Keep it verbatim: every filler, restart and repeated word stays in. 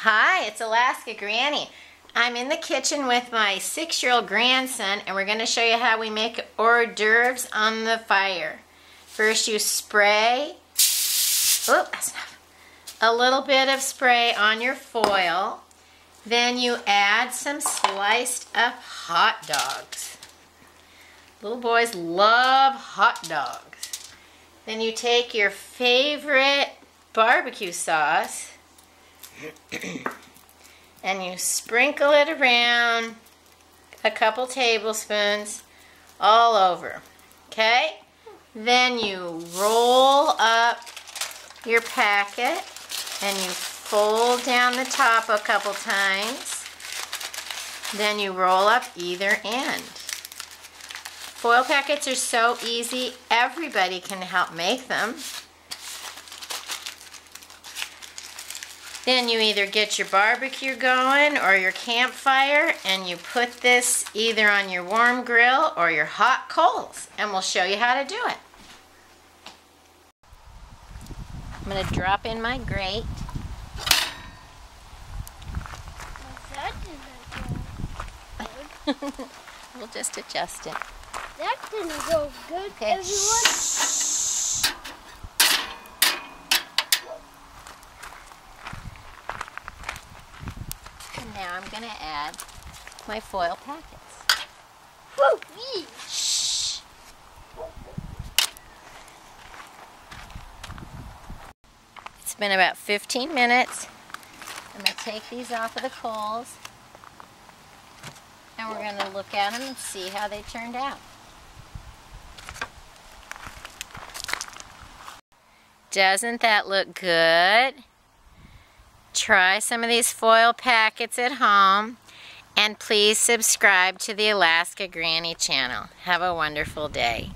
Hi, it's Alaska Granny. I'm in the kitchen with my six-year-old grandson, and we're going to show you how we make hors d'oeuvres on the fire. First you spray oops, a little bit of spray on your foil, then you add some sliced up hot dogs. Little boys love hot dogs. Then you take your favorite barbecue sauce and you sprinkle it around a couple tablespoons all over, okay? Then you roll up your packet and you fold down the top a couple times. Then you roll up either end. Foil packets are so easy, everybody can help make them. Then you either get your barbecue going or your campfire, and you put this either on your warm grill or your hot coals, and we'll show you how to do it. I'm going to drop in my grate. That didn't go good. We'll just adjust it. That didn't go good, okay. Everyone. Now I'm going to add my foil packets. Woo! Shh. It's been about fifteen minutes. I'm going to take these off of the coals and we're going to look at them and see how they turned out. Doesn't that look good? Try some of these foil packets at home, and please subscribe to the Alaska Granny channel. Have a wonderful day.